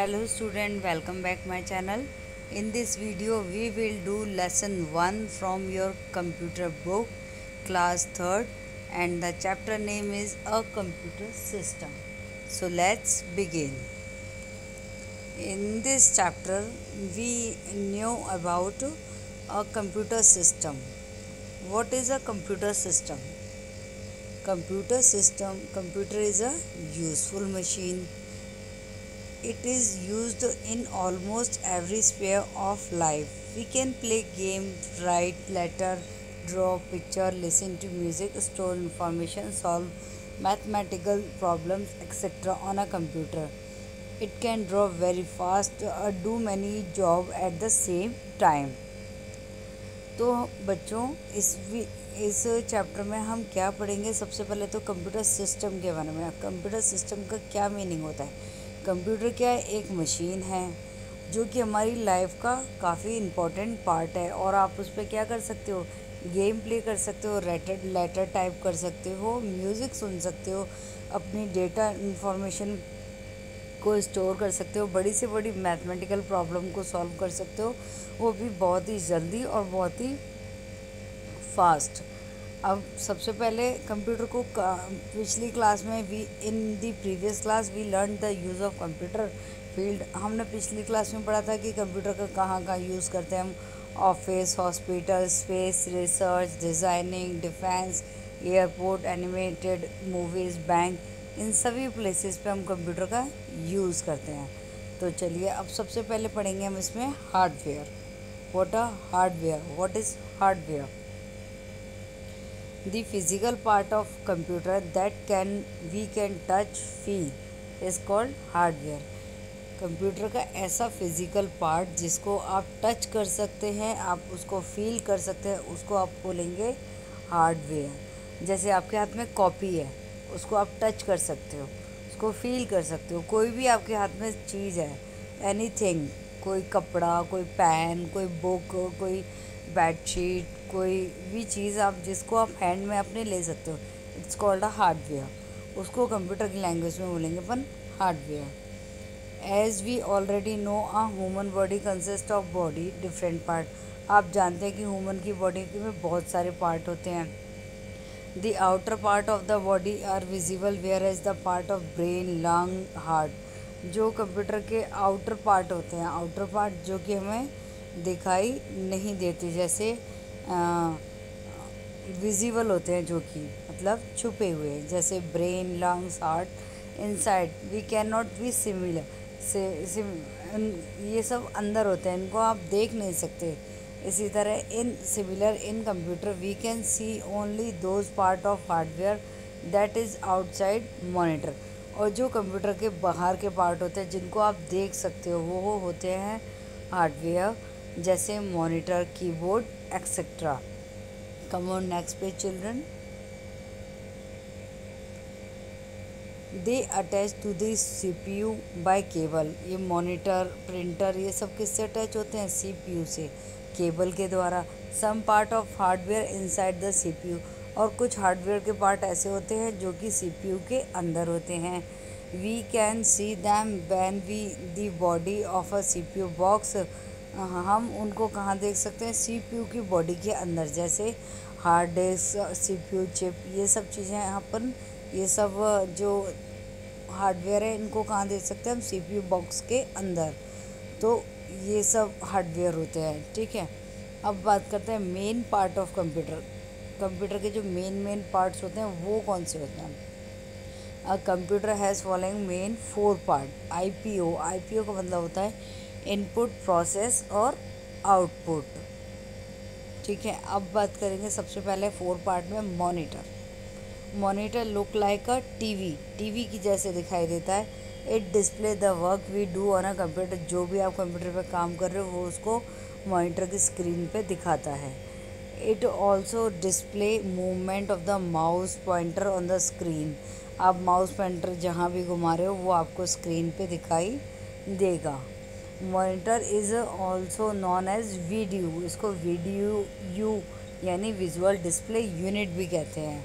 Hello student, welcome back my channel. In this video we will do lesson 1 from your computer book class 3rd and the chapter name is a computer system. So let's begin. In this chapter we knew about a computer system. What is a computer system? Computer is a useful machine. It is used in almost every sphere of life. We can play game, write letter, draw picture, listen to music, store information, solve mathematical problems, etc. on a computer. It can draw very fast or do many jobs at the same time. तो बच्चों इस chapter में हम क्या पढ़ेंगे? सबसे पहले तो कंप्यूटर सिस्टम के बारे में। कंप्यूटर सिस्टम का क्या मीनिंग होता है? कंप्यूटर क्या है? एक मशीन है जो कि हमारी लाइफ का काफ़ी इम्पोर्टेंट पार्ट है और आप उस पर क्या कर सकते हो? गेम प्ले कर सकते हो, लेटर टाइप कर सकते हो, म्यूज़िक सुन सकते हो, अपनी डेटा इंफॉर्मेशन को स्टोर कर सकते हो, बड़ी से बड़ी मैथमेटिकल प्रॉब्लम को सॉल्व कर सकते हो, वो भी बहुत ही जल्दी और बहुत ही फास्ट। अब सबसे पहले कंप्यूटर को पिछली क्लास में previous class we learn the use of computer field. हमने पिछली क्लास में पढ़ा था कि कंप्यूटर का कहाँ यूज़ करते हैं हम। Office, hospital, space research, designing, defence, airport, animated movies, bank, इन सभी प्लेसेस पे हम कंप्यूटर का यूज़ करते हैं। तो चलिए अब सबसे पहले पढ़ेंगे हम इसमें hardware. What is hardware? The physical part of computer that we can touch, feel is called hardware. Computer का ऐसा फिज़िकल पार्ट जिसको आप टच कर सकते हैं, आप उसको फील कर सकते हैं, उसको आप बोलेंगे हार्डवेयर। जैसे आपके हाथ में कॉपी है, उसको आप टच कर सकते हो, उसको फील कर सकते हो। कोई भी आपके हाथ में चीज़ है, एनीथिंग, कोई कपड़ा, कोई पेन, कोई बुक, कोई बेडशीट, कोई भी चीज़ आप जिसको आप हैंड में अपने ले सकते हो, इट्स कॉल्ड अ हार्डवेयर। उसको कंप्यूटर की लैंग्वेज में बोलेंगे अपन hardware. As we already know a human body consist of body different part. आप जानते हैं कि ह्यूमन की बॉडी में बहुत सारे पार्ट होते हैं। The outer part of the body are visible where as the part of brain, lung, heart. जो कंप्यूटर के आउटर पार्ट होते हैं, आउटर पार्ट जो कि हमें दिखाई नहीं देते, जैसे विजिबल होते हैं जो कि मतलब छुपे हुए हैं, जैसे brain, lungs, heart. Inside we can not be similar, ये सब अंदर होते हैं, इनको आप देख नहीं सकते। इसी तरह इन computer we can see only those part of hardware that is outside monitor. और जो कंप्यूटर के बाहर के पार्ट होते हैं जिनको आप देख सकते हो, वो होते हैं हार्डवेयर, जैसे monitor, keyboard, etcetera. Come on next page children. They attach to the CPU by cable. ये मॉनिटर, प्रिंटर, ये सब किससे अटैच होते हैं? CPU से, केबल के द्वारा। Some part of hardware inside the CPU। और कुछ हार्डवेयर के पार्ट ऐसे होते हैं जो कि CPU के अंदर होते हैं। We can see them when we the body of a CPU box. हम उनको कहाँ देख सकते हैं? CPU की बॉडी के अंदर, जैसे हार्ड डिस्क, CPU चिप, ये सब चीज़ें अपन, ये सब जो हार्डवेयर है इनको कहाँ देख सकते हैं हम? CPU बॉक्स के अंदर। तो ये सब हार्डवेयर होते हैं, ठीक है। अब बात करते हैं main part of computer. Computer के जो मेन पार्ट्स होते हैं वो कौन से होते हैं? A computer has following main 4 part. IPO, IPO का मतलब होता है इनपुट, प्रोसेस और आउटपुट, ठीक है। अब बात करेंगे सबसे पहले 4 पार्ट में monitor. Monitor look like a TV, TV की जैसे दिखाई देता है। It display the work we do on a computer. जो भी आप कंप्यूटर पे काम कर रहे हो वो उसको मॉनिटर की स्क्रीन पे दिखाता है। It also display movement of the mouse pointer on the screen. आप माउस पॉइंटर जहाँ भी घुमा रहे हो वो आपको स्क्रीन पे दिखाई देगा। Monitor is also known as video. इसको वीडियो यू यानी विजुअल डिस्प्ले यूनिट भी कहते हैं।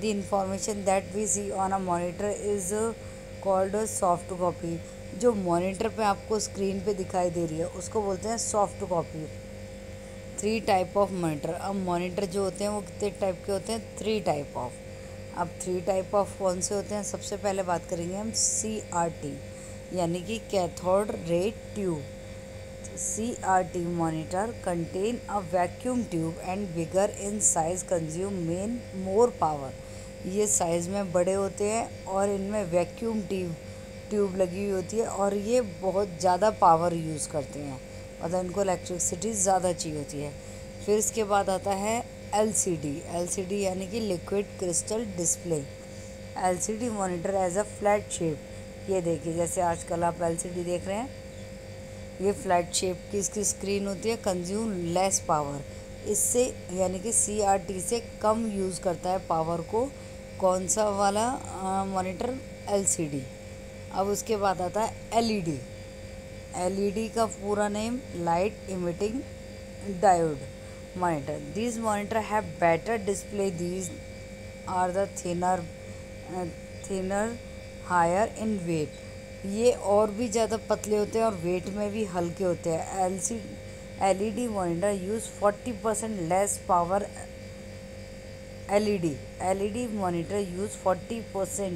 The information that we see on a monitor is called soft copy. जो मॉनिटर पे आपको स्क्रीन पे दिखाई दे रही है उसको बोलते हैं soft copy. 3 type of monitor. अब मॉनिटर जो होते हैं वो कितने टाइप के होते हैं? 3 टाइप ऑफ। अब 3 टाइप ऑफ कौन से होते हैं? सबसे पहले बात करेंगे हम CRT यानी कि cathode ray tube. CRT monitor contain a vacuum tube and bigger in size, consume main more power. ये साइज़ में बड़े होते हैं और इनमें वैक्यूम ट्यूब लगी हुई होती है और ये बहुत ज़्यादा पावर यूज़ करते हैं, मतलब इनको इलेक्ट्रिसिटी ज़्यादा चाहिए होती है। फिर इसके बाद आता है LCD यानी कि liquid crystal display. LCD monitor as a flat shape. ये देखिए जैसे आजकल आप LCD देख रहे हैं, ये फ्लैट शेप की इसकी स्क्रीन होती है। Consume less power. इससे यानी कि CRT से कम यूज़ करता है पावर को कौन सा वाला मॉनिटर? LCD। अब उसके बाद आता है LED। LED का पूरा name light emitting diode monitor. These monitor have better display. These are the thinner, higher in weight. ये और भी ज़्यादा पतले होते हैं और वेट में भी हल्के होते हैं। LED monitor use 40% less power. LED monitor use 40%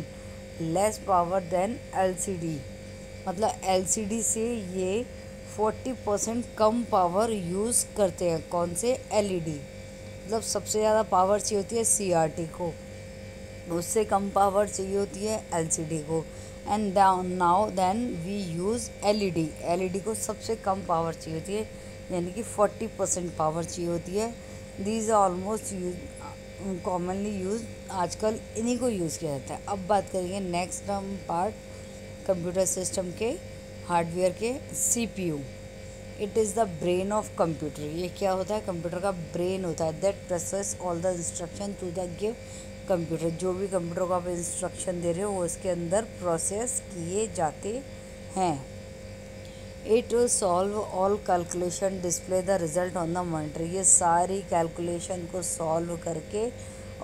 less power than LCD. मतलब LCD से ये 40% कम पावर यूज़ करते हैं। कौन से? LED। मतलब सबसे ज़्यादा पावर चाहिए होती है CRT को, उससे कम पावर चाहिए होती है LCD को। And down now then we use LED को सबसे कम पावर चाहिए होती है यानी कि 40% पावर चाहिए होती है। These almost use commonly use, आजकल इन्हीं को यूज़ किया जाता है। अब बात करेंगे नेक्स्ट हम पार्ट कंप्यूटर सिस्टम के हार्डवेयर के। CPU it is the brain of computer. ये क्या होता है? कंप्यूटर का ब्रेन होता है। That process all the instruction to the give computer. जो भी कंप्यूटर को आप इंस्ट्रक्शन दे रहे हो वो इसके अंदर प्रोसेस किए जाते हैं। It will solve all calculation, display the result on the monitor. ये सारी कैलकुलेशन को सॉल्व करके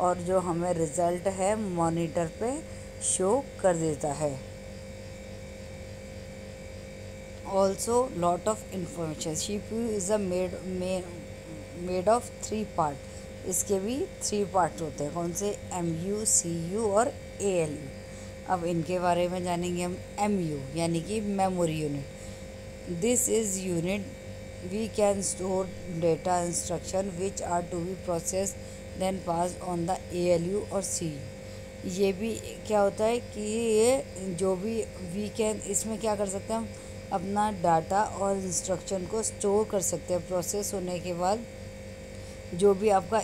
और जो हमें रिज़ल्ट है मॉनिटर पे शो कर देता है। Also lot of information. CPU is a made of 3 part. इसके भी 3 पार्ट होते हैं। कौन से? MU, CU और ALU। अब इनके बारे में जानेंगे हम। MU यानी कि memory unit. This is unit we can store data instruction which are to be process then pass on the ALU और CU। ये भी क्या होता है कि ये जो भी वी कैन, इसमें क्या कर सकते हैं हम? अपना डाटा और इंस्ट्रक्शन को स्टोर कर सकते हैं। प्रोसेस होने के बाद जो भी आपका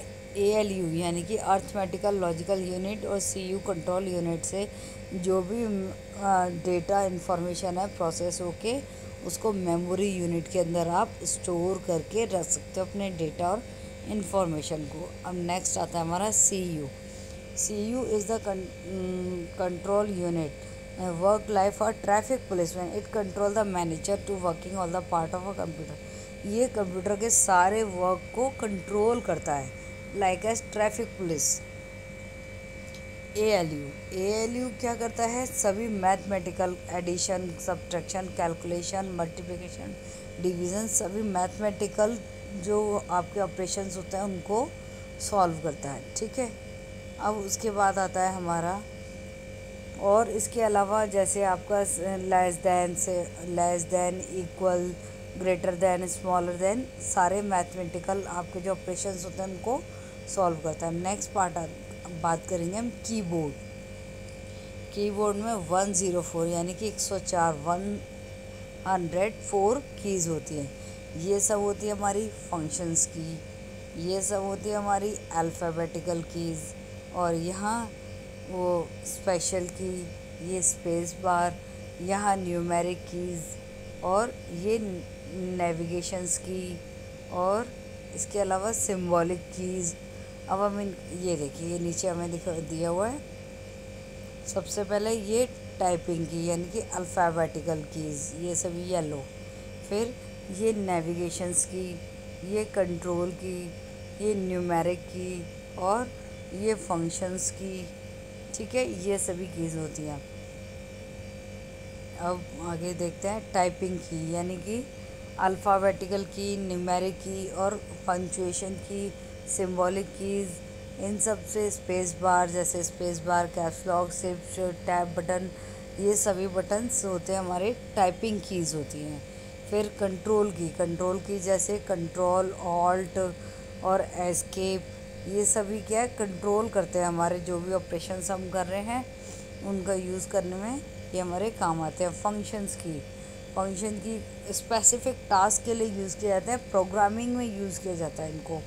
ALU यानी कि अर्थमेटिकल लॉजिकल यूनिट और CU कंट्रोल यूनिट से जो भी डेटा इंफॉर्मेशन है प्रोसेस होके उसको मेमोरी यूनिट के अंदर आप स्टोर करके रख सकते हो अपने डेटा और इंफॉर्मेशन को। अब नेक्स्ट आता है हमारा CU। CU is the control unit work life और traffic policeman. It control the manager to working all the part of a computer. ये कंप्यूटर के सारे वर्क को कंट्रोल करता है like as traffic police. ALU क्या करता है? सभी mathematical addition, subtraction, calculation, multiplication, division, सभी मैथमेटिकल जो आपके ऑपरेशंस होते हैं उनको सॉल्व करता है। ठीक है। अब उसके बाद आता है हमारा, और इसके अलावा जैसे आपका less than, equal, greater than, smaller than, सारे मैथमेटिकल आपके जो ऑपरेशंस होते हैं उनको सॉल्व करता है। नेक्स्ट पार्ट बात करेंगे हम कीबोर्ड। कीबोर्ड में 104 यानी कि 104 कीज़ होती है। ये सब होती है हमारी फंक्शंस की, ये सब होती है हमारी अल्फ़ाबेटिकल कीज़, और यहाँ वो स्पेशल की, ये स्पेस बार, यहाँ न्यूमेरिक कीज़, और ये नेविगेशंस की, और इसके अलावा सिम्बॉलिक कीज़। अब हम ये देखिए, ये नीचे हमें दिया हुआ है। सबसे पहले ये टाइपिंग की यानी कि अल्फ़ाबेटिकल कीज़, ये सभी येलो। फिर ये नेविगेशंस की, ये कंट्रोल की, ये न्यूमेरिक की, और ये फंक्शंस की। ठीक है, ये सभी कीज़ होती हैं। अब आगे देखते हैं टाइपिंग की, यानी कि अल्फ़ाबेटिकल की, न्यूमेरिक की और पंक्चुएशन की, सिम्बॉलिक कीज़, इन सब से स्पेस बार जैसे space bar, caps lock, shift, tab button, ये सभी बटन्स होते हैं हमारे टाइपिंग कीज़ होती हैं। फिर कंट्रोल की, जैसे कंट्रोल, ऑल्ट और एस्केप, ये सभी क्या है कंट्रोल करते हैं हमारे जो भी ऑपरेशंस हम कर रहे हैं उनका यूज़ करने में ये हमारे काम आते हैं। फंक्शंस की, स्पेसिफिक टास्क के लिए यूज़ किया जाता है, प्रोग्रामिंग में यूज़ किया जाता है इनको।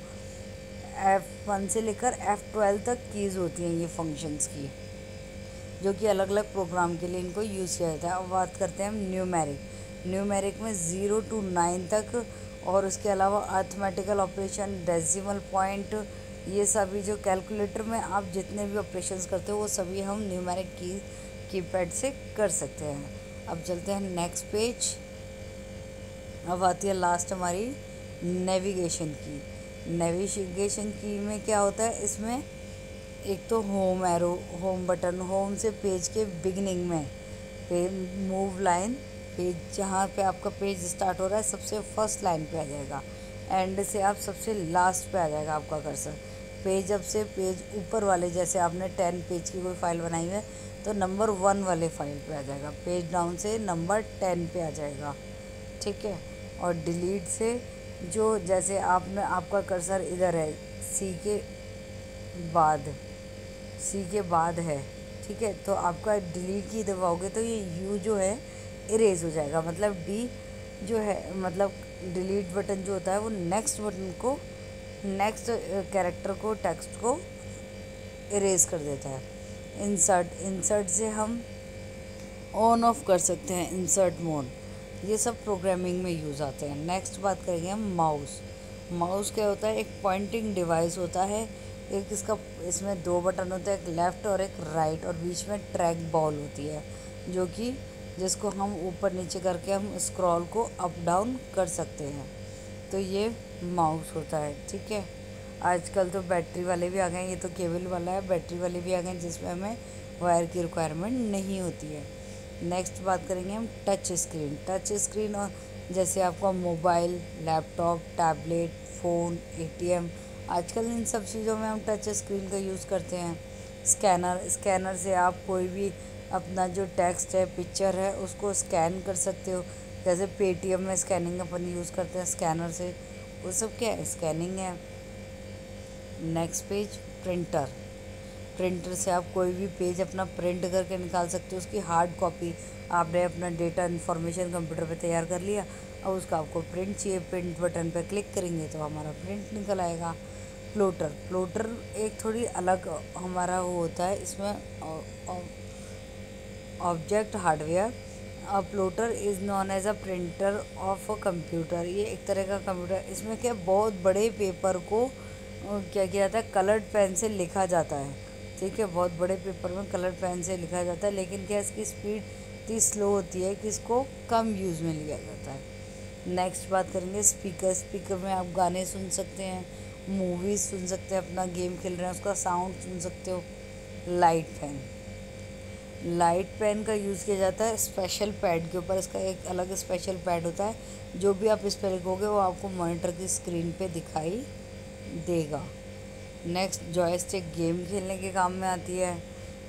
F1 से लेकर F12 तक कीज़ होती हैं ये फंक्शंस की, जो कि अलग अलग प्रोग्राम के लिए इनको यूज़ किया जाता है। अब बात करते हैं हम न्यूमेरिक। में 0 to 9 तक और उसके अलावा अर्थमेटिकल ऑपरेशन, डेसिमल पॉइंट, ये सभी जो कैलकुलेटर में आप जितने भी ऑपरेशंस करते हो वो सभी हम न्यूमेरिक कीपैड से कर सकते हैं। अब चलते हैं नेक्स्ट पेज। अब आती है लास्ट हमारी नेविगेशन की। में क्या होता है, इसमें एक तो home arrow, home button, home से पेज के बिगिनिंग में मूव लाइन, पेज जहाँ पे आपका पेज स्टार्ट हो रहा है सबसे फर्स्ट लाइन पे आ जाएगा, एंड से आप सबसे लास्ट पे आ जाएगा आपका कर्सर। पेज अब से पेज ऊपर वाले, जैसे आपने 10 पेज की कोई फाइल बनाई है तो नंबर 1 वाले फाइल पे आ जाएगा, पेज डाउन से नंबर 10 पे आ जाएगा, ठीक है। और डिलीट से जो जैसे आपने आपका कर्सर इधर है सी के बाद है, ठीक है, तो आपका डिलीट की दबाओगे तो ये यू जो है इरेज हो जाएगा, मतलब डी जो है, मतलब डिलीट बटन जो होता है वो नेक्स्ट बटन को, नेक्स्ट कैरेक्टर को, टेक्स्ट को इरेज कर देता है। इंसर्ट, से हम ऑन ऑफ कर सकते हैं इंसर्ट मोड, ये सब प्रोग्रामिंग में यूज़ आते हैं। नेक्स्ट बात करेंगे हम माउस। क्या होता है, एक पॉइंटिंग डिवाइस होता है, एक इसका इसमें 2 बटन होते हैं, एक लेफ़्ट और एक राइट, और बीच में ट्रैक बॉल होती है जो कि जिसको हम ऊपर नीचे करके हम स्क्रॉल को अप डाउन कर सकते हैं, तो ये माउस होता है, ठीक है। आजकल तो बैटरी वाले भी आ गए, ये तो केबल वाला है, बैटरी वाले भी आ गए जिसमें हमें वायर की रिक्वायरमेंट नहीं होती है। नेक्स्ट बात करेंगे हम टच स्क्रीन। और जैसे आपका mobile, laptop, tablet, phone, ATM, आजकल इन सब चीज़ों में हम टच स्क्रीन का यूज़ करते हैं। स्कैनर, से आप कोई भी अपना जो टेक्स्ट है, पिक्चर है, उसको स्कैन कर सकते हो, जैसे पेटीएम में स्कैनिंग अपन यूज़ करते हैं स्कैनर से, वो सब क्या है स्कैनिंग है। Next page printer. से आप कोई भी पेज अपना प्रिंट करके निकाल सकते हो, उसकी हार्ड कॉपी, आपने अपना डेटा इन्फॉर्मेशन कंप्यूटर पे तैयार कर लिया, अब उसका आपको प्रिंट चाहिए, प्रिंट बटन पे क्लिक करेंगे तो हमारा प्रिंट निकल आएगा। प्लोटर, एक थोड़ी अलग हमारा वो होता है, इसमें object hardware. Plotter is known as a printer of a computer, ये एक तरह का कंप्यूटर, इसमें क्या बहुत बड़े पेपर को क्या किया जाता है, कलर्ड पेन से लिखा जाता है, ठीक है, बहुत बड़े पेपर में कलर पेन से लिखा जाता है, लेकिन क्या इसकी स्पीड इतनी स्लो होती है कि इसको कम यूज़ में लिया जाता है। नेक्स्ट बात करेंगे स्पीकर। में आप गाने सुन सकते हैं, मूवीज़ सुन सकते हैं, अपना गेम खेल रहे हैं उसका साउंड सुन सकते हो। लाइट पेन, का यूज़ किया जाता है स्पेशल पैड के ऊपर, इसका एक अलग स्पेशल पैड होता है, जो भी आप इस पर लिखोगे वो आपको मॉनिटर की स्क्रीन पर दिखाई देगा। नेक्स्ट जॉयस्टिक, गेम खेलने के काम में आती है।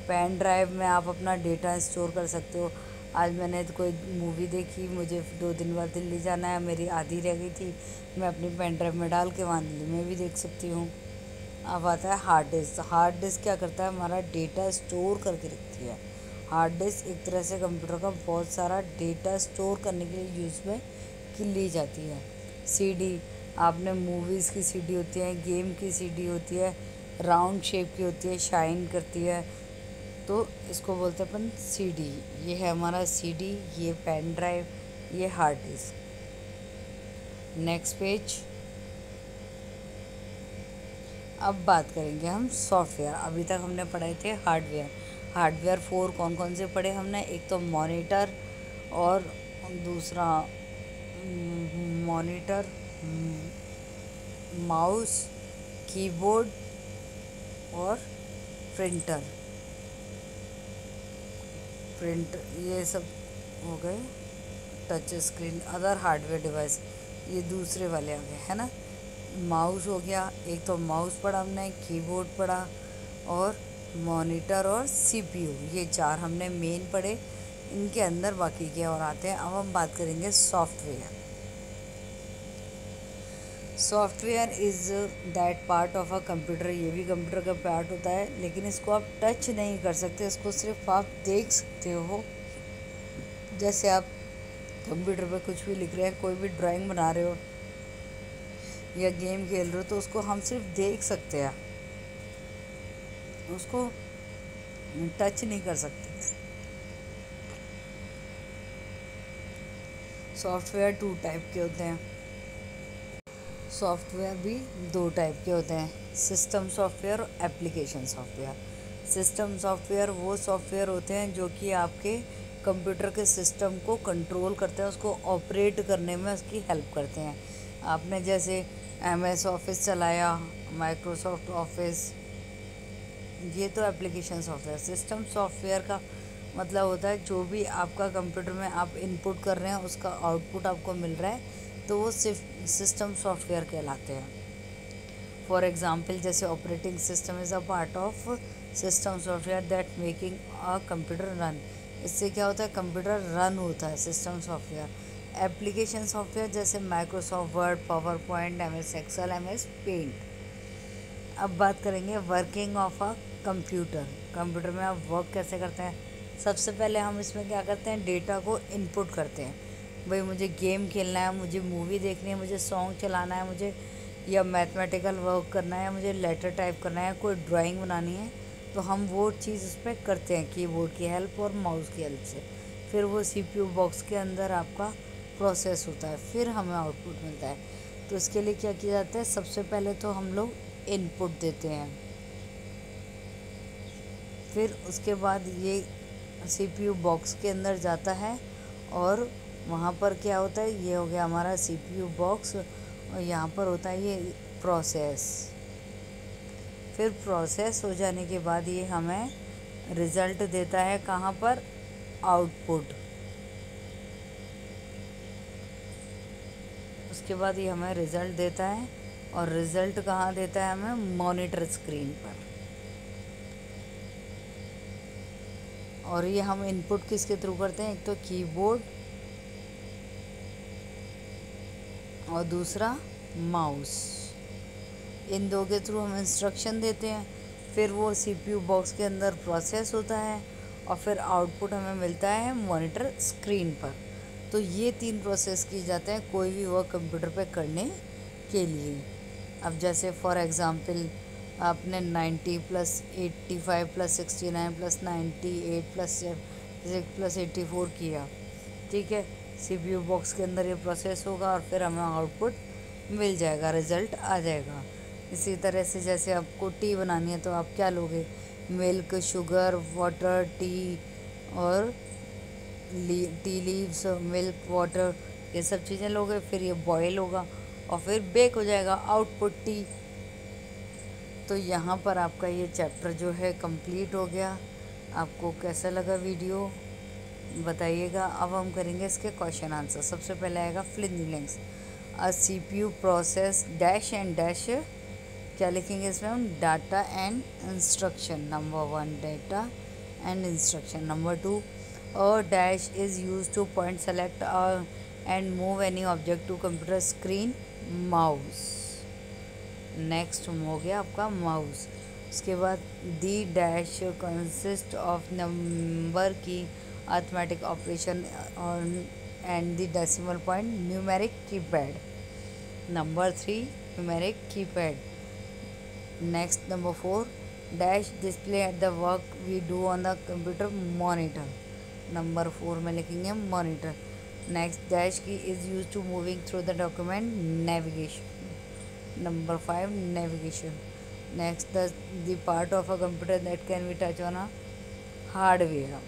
पेन ड्राइव में आप अपना डेटा स्टोर कर सकते हो, आज मैंने कोई मूवी देखी, मुझे 2 दिन बाद दिल्ली जाना है, मेरी आधी रह गई थी, मैं अपनी पेन ड्राइव में डाल के वहाँ दिल्ली में भी देख सकती हूँ। अब आता है हार्ड डिस्क। क्या करता है, हमारा डेटा स्टोर करके रखती है। हार्ड डिस्क एक तरह से कंप्यूटर का बहुत सारा डेटा स्टोर करने के लिए यूज़ में ली जाती है। CD, आपने मूवीज़ की CD होती है, गेम की CD होती है, राउंड शेप की होती है, शाइन करती है, तो इसको बोलते हैं अपन CD। ये है हमारा CD, ये पेन ड्राइव, ये हार्ड डिस्क। Next page. अब बात करेंगे हम सॉफ्टवेयर। अभी तक हमने पढ़ाए थे हार्डवेयर। 4 कौन कौन से पढ़े हमने, एक तो मॉनिटर, और दूसरा माउस, कीबोर्ड और प्रिंटर, ये सब हो गए touch screen, other hardware device, ये दूसरे वाले आ गए है ना। माउस हो गया, एक तो माउस पढ़ा हमने, कीबोर्ड पढ़ा और मॉनिटर और सीपीयू, ये चार हमने मेन पढ़े। इनके अंदर बाकी के और आते हैं। अब हम बात करेंगे software. Software is that part of a computer, ये भी कंप्यूटर का पार्ट होता है, लेकिन इसको आप टच नहीं कर सकते, इसको सिर्फ आप देख सकते हो। जैसे आप कंप्यूटर पे कुछ भी लिख रहे हैं, कोई भी ड्राइंग बना रहे हो या गेम खेल रहे हो, तो उसको हम सिर्फ देख सकते हैं, उसको टच नहीं कर सकते। सॉफ्टवेयर 2 टाइप के होते हैं, सॉफ्टवेयर भी 2 टाइप के होते हैं, सिस्टम सॉफ्टवेयर और एप्लीकेशन सॉफ्टवेयर। सिस्टम सॉफ्टवेयर वो सॉफ्टवेयर होते हैं जो कि आपके कंप्यूटर के सिस्टम को कंट्रोल करते हैं, उसको ऑपरेट करने में उसकी हेल्प करते हैं। आपने जैसे MS ऑफिस चलाया, माइक्रोसॉफ्ट ऑफिस, ये तो एप्लीकेशन सॉफ्टवेयर। सिस्टम सॉफ्टवेयर का मतलब होता है जो भी आपका कंप्यूटर में आप इनपुट कर रहे हैं उसका आउटपुट आपको मिल रहा है, तो वो सिर्फ सिस्टम सॉफ्टवेयर कहलाते हैं। फॉर एग्ज़ाम्पल जैसे operating system is a part of system software that making a computer run, इससे क्या होता है कंप्यूटर रन होता है, सिस्टम सॉफ्टवेयर। एप्लीकेशन सॉफ्टवेयर जैसे Microsoft Word, PowerPoint, MS Excel, MS Paint. अब बात करेंगे working of a computer, computer में आप वर्क कैसे करते हैं। सबसे पहले हम इसमें क्या करते हैं, डेटा को इनपुट करते हैं। भाई मुझे गेम खेलना है, मुझे मूवी देखनी है, मुझे सॉन्ग चलाना है, मुझे या मैथमेटिकल वर्क करना है, मुझे लेटर टाइप करना है, कोई ड्राइंग बनानी है, तो हम वो चीज़ उस पर करते हैं कीबोर्ड की हेल्प और माउस की हेल्प से। फिर वो CPU बॉक्स के अंदर आपका प्रोसेस होता है, फिर हमें आउटपुट मिलता है। तो इसके लिए क्या किया जाता है, सबसे पहले तो हम लोग इनपुट देते हैं, फिर उसके बाद ये CPU बॉक्स के अंदर जाता है और वहाँ पर क्या होता है, ये हो गया हमारा CPU बॉक्स और यहाँ पर होता है ये प्रोसेस। फिर प्रोसेस हो जाने के बाद ये हमें रिज़ल्ट देता है, कहाँ पर, आउटपुट। उसके बाद ये हमें रिज़ल्ट देता है और रिज़ल्ट कहाँ देता है हमें, मॉनिटर स्क्रीन पर। और ये हम इनपुट किसके थ्रू करते हैं, एक तो कीबोर्ड और दूसरा माउस, इन दो के थ्रू हम इंस्ट्रक्शन देते हैं। फिर वो CPU बॉक्स के अंदर प्रोसेस होता है और फिर आउटपुट हमें मिलता है मॉनिटर स्क्रीन पर। तो ये 3 प्रोसेस किए जाते हैं कोई भी वर्क कंप्यूटर पे करने के लिए। अब जैसे फॉर एग्ज़ाम्पल आपने 90 + 85 + 69 + 98 + 76 + 84 किया, ठीक है, CPU बॉक्स के अंदर ये प्रोसेस होगा और फिर हमें आउटपुट मिल जाएगा, रिज़ल्ट आ जाएगा। इसी तरह से जैसे आपको टी बनानी है तो आप क्या लोगे, मिल्क, शुगर, वाटर, टी और टी लीव्स, मिल्क, वाटर, ये सब चीज़ें लोगे। फिर ये बॉयल होगा और फिर बेक हो जाएगा, आउटपुट टी। तो यहाँ पर आपका ये चैप्टर जो है कंप्लीट हो गया। आपको कैसा लगा वीडियो बताइएगा। अब हम करेंगे इसके क्वेश्चन आंसर। सबसे पहले आएगा फ्लिंजिंग links, a CPU process dash and dash, क्या लिखेंगे इसमें हम, data and instruction. Number 1 data and instruction. Number 2 a dash is use to point select and move any object to computer screen, mouse. Next हो गया आपका mouse. उसके बाद the dash consist of number key arithmetic operation and the decimal point, numeric keypad. Number 3 numeric keypad. Next number 4 dash display at the work we do on the computer, monitor. Number 4 में लिखेंगे monitor. Next dash key is use to moving through the document, navigation. Number 5 navigation. Next the part of a computer that can be touch on a hardware,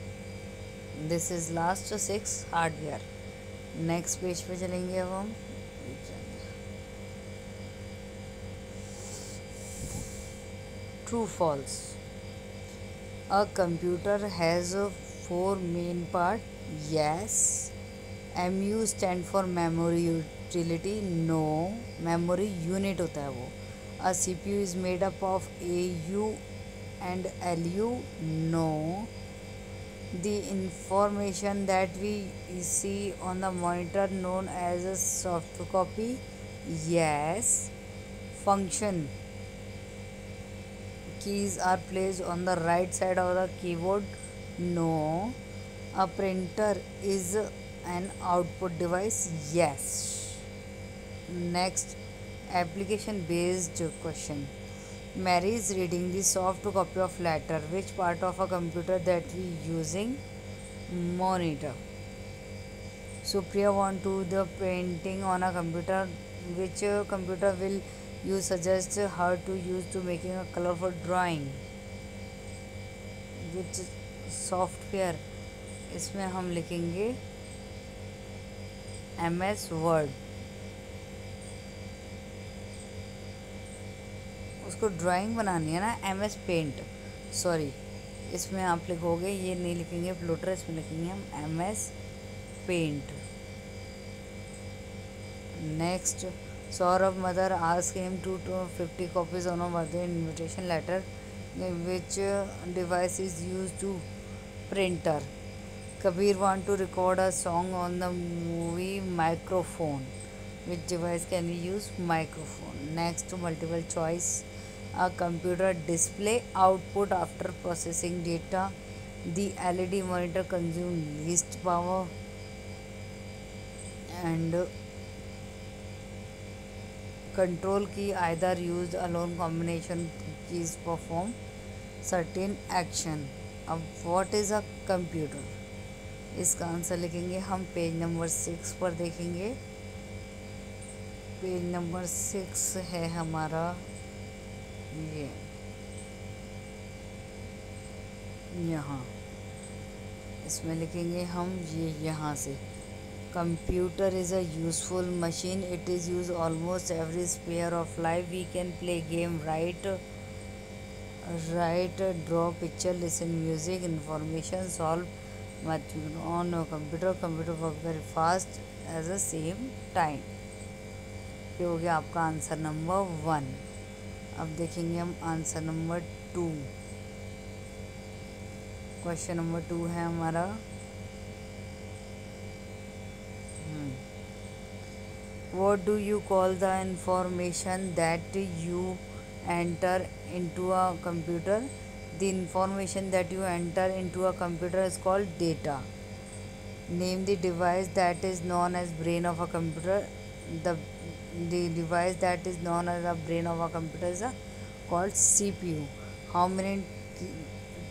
this is last 6 hardware. Next page पे चलेंगे अब हम। True false, a computer has 4 main part Yes. MU stand for memory utility. No. Memory unit होता है वो. A CPU is made up of AU and LU. No. The information that we see on the monitor known as a soft copy. Yes. Function keys are placed on the right side of the keyboard. No. A printer is an output device. Yes. Next, application based question. Mary is reading the soft copy of letter. Which part of a computer that we using? Monitor. Supriya want to the painting on a computer. Which computer will you suggest her to use to making a colorful drawing? Which software? इसमें हम लिखेंगे MS Word. उसको drawing बनानी है ना. MS Paint. Sorry, इसमें आप लिखोगे, ये नहीं लिखेंगे फ्लोटर, इसमें लिखेंगे हम MS Paint. Next, Saurabh mother ask him to 50 copies on a birthday invitation letter. Which device is used to printer. Kabir want to record a song on the movie microphone. Which device can we use? Microphone. Next, multiple choice. A computer display output after processing data. The LED monitor consumes least power. And control key either used alone, combination keys perform certain action. Now, what is a computer? इसका answer लिखेंगे हम page number 6 पर. देखेंगे page number 6 है हमारा ये, यहाँ इसमें लिखेंगे हम ये यहाँ से. Computer is a useful machine. It is use almost every sphere of life. We can play game, write, draw picture, listen music, information, solve math on computer. Computer work very fast as a same time. ये हो गया आपका answer number 1. अब देखेंगे हम answer number 2. Question number 2 है हमारा what do you call the information that you enter into a computer. The information that you enter into a computer is called data. Name the device that is known as brain of a computer. The device that is known as the brain of a computer is called CPU. How many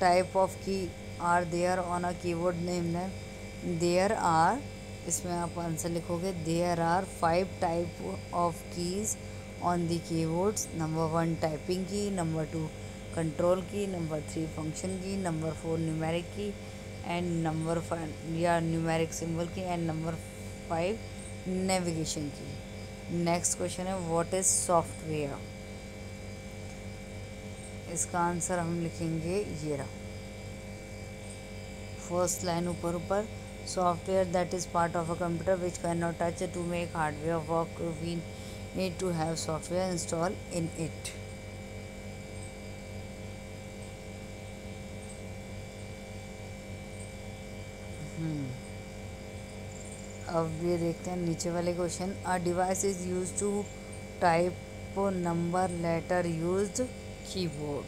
type of key are there on a keyboard? Name them. There are. इसमें आप answer लिखोगे. There are 5 type of keys on the keyboards. Number 1 typing key. Number 2 control key. Number 3 function key. Number 4 numeric key. And number 5 या numeric symbol key. And number 5 navigation key. Next question है what is software. इसका answer हम लिखेंगे ये रहा first line ऊपर. Software that is part of a computer which can not touch to make hardware work. We need to have software install in it. अब ये देखते हैं नीचे वाले question. A device is use to type number letter used keyboard.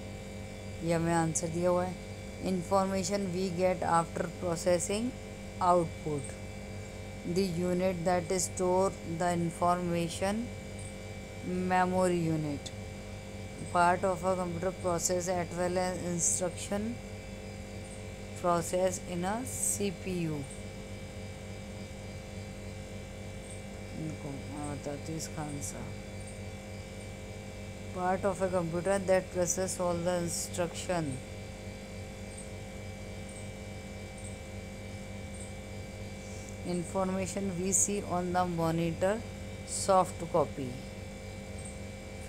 ये हमें answer दिया हुआ है. Information we get after processing output. The unit that is store the information memory unit. Part of a computer process at well as instruction process in a CPU. इनको बताती हूँ इसका answer. Part of a computer that process all the instruction. Information we see on the monitor soft copy.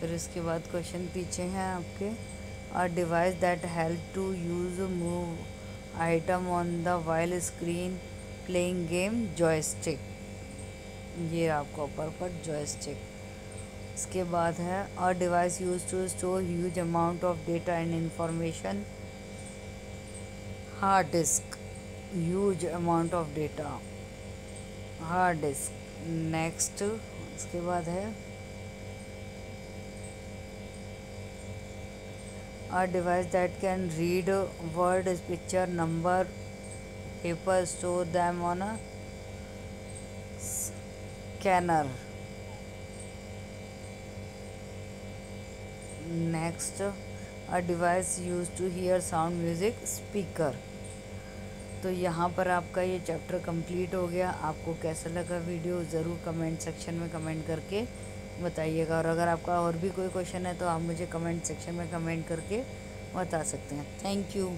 फिर इसके बाद question पीछे हैं आपके. A device that help to use move item on the while screen. Playing game joystick, ये आपका ऊपर पर जॉयस्टिक। इसके बाद है a device use to store huge amount of data and information, hard disk, huge amount of data, hard disk. Next इसके बाद है A device that can read words, picture, number, paper, store them on a scanner. Next, a device used to hear sound, music, speaker. तो यहाँ पर आपका ये chapter complete हो गया। आपको कैसा लगा वीडियो ज़रूर कमेंट सेक्शन में कमेंट करके बताइएगा, और अगर आपका और भी कोई क्वेश्चन है तो आप मुझे कमेंट सेक्शन में कमेंट करके बता सकते हैं। Thank you.